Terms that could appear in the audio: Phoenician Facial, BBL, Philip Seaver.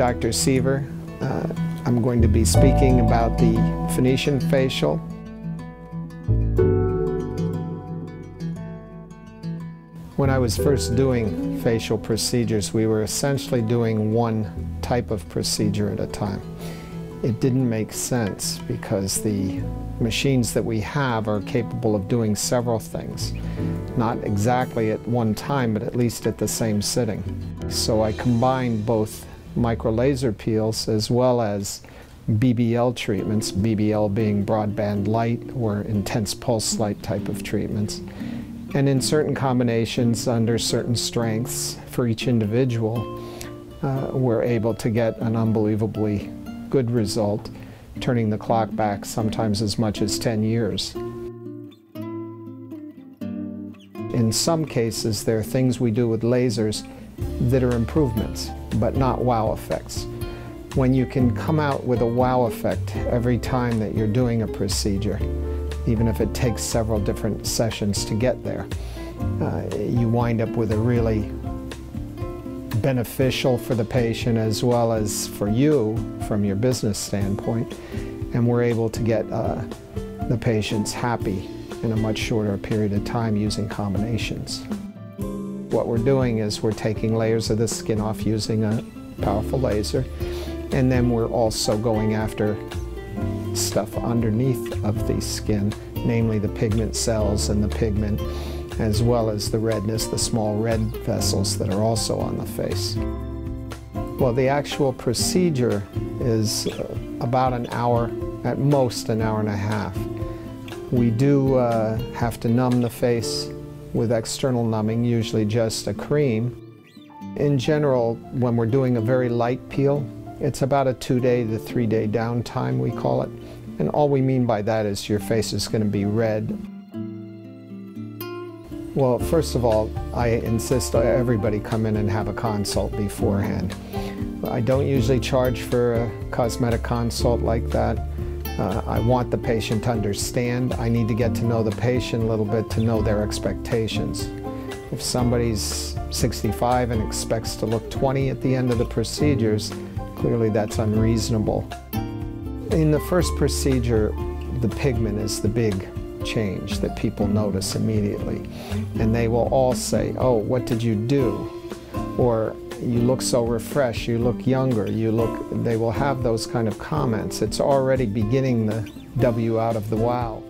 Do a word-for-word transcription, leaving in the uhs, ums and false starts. Doctor Seaver. Uh, I'm going to be speaking about the Phoenician facial. When I was first doing facial procedures, we were essentially doing one type of procedure at a time. It didn't make sense because the machines that we have are capable of doing several things. Not exactly at one time, but at least at the same sitting. So I combined both micro laser peels as well as B B L treatments, B B L being broadband light or intense pulse light type of treatments. And in certain combinations, under certain strengths for each individual, uh, we're able to get an unbelievably good result, turning the clock back sometimes as much as ten years. In some cases, there are things we do with lasers that are improvements, but not wow effects. When you can come out with a wow effect every time that you're doing a procedure, even if it takes several different sessions to get there, uh, you wind up with a really beneficial for the patient as well as for you from your business standpoint, and we're able to get uh, the patients happy in a much shorter period of time using combinations. What we're doing is we're taking layers of the skin off using a powerful laser, and then we're also going after stuff underneath of the skin, namely the pigment cells and the pigment, as well as the redness, the small red vessels that are also on the face. Well, the actual procedure is about an hour, at most an hour and a half. We do uh, have to numb the face with external numbing, usually just a cream. In general, when we're doing a very light peel, it's about a two-day to three-day downtime, we call it. And all we mean by that is your face is going to be red. Well, first of all, I insist everybody come in and have a consult beforehand. I don't usually charge for a cosmetic consult like that. Uh, I want the patient to understand. I need to get to know the patient a little bit to know their expectations. If somebody's sixty-five and expects to look twenty at the end of the procedures, clearly that's unreasonable. In the first procedure, the pigment is the big change that people notice immediately, and they will all say, "Oh, what did you do?" or "You look so refreshed, you look younger, you look..." They will have those kind of comments. It's already beginning the W out of the wow.